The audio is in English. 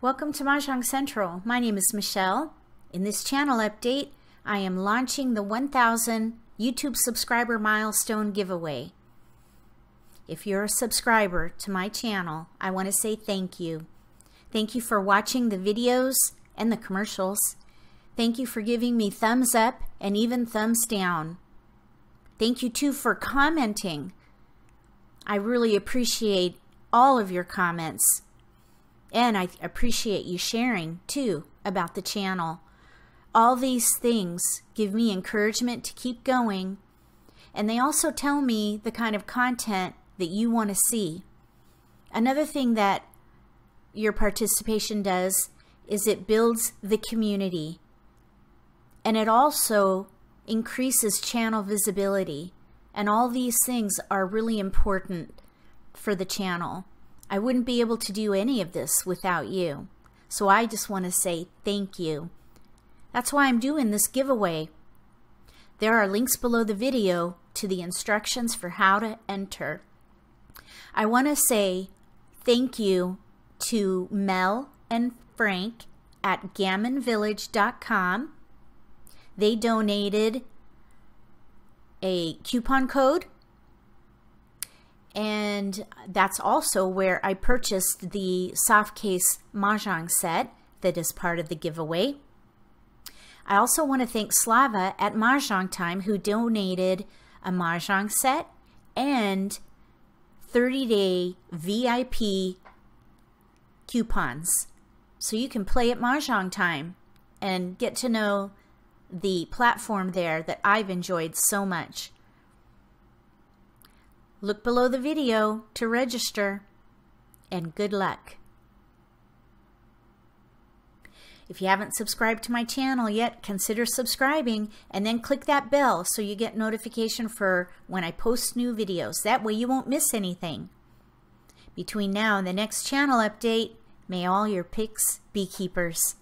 Welcome to Mahjong Central. My name is Michelle. In this channel update, I am launching the 1,000 YouTube subscriber milestone giveaway. If you're a subscriber to my channel, I want to say thank you. Thank you for watching the videos and the commercials. Thank you for giving me thumbs up and even thumbs down. Thank you too for commenting. I really appreciate all of your comments. And I appreciate you sharing, too, about the channel. All these things give me encouragement to keep going, and they also tell me the kind of content that you want to see. Another thing that your participation does is it builds the community, and it also increases channel visibility, and all these things are really important for the channel. I wouldn't be able to do any of this without you. So I just want to say thank you. That's why I'm doing this giveaway. There are links below the video to the instructions for how to enter. I want to say thank you to Mel and Frank at GammonVillage.com. They donated a coupon code, and that's also where I purchased the soft case mahjong set that is part of the giveaway. I also want to thank Slava at Mahjong Time, who donated a mahjong set and 30-day VIP coupons. So you can play at Mahjong Time and get to know the platform there that I've enjoyed so much. Look below the video to register, and good luck. If you haven't subscribed to my channel yet, consider subscribing and then click that bell so you get notification for when I post new videos. That way you won't miss anything. Between now and the next channel update, may all your picks be keepers.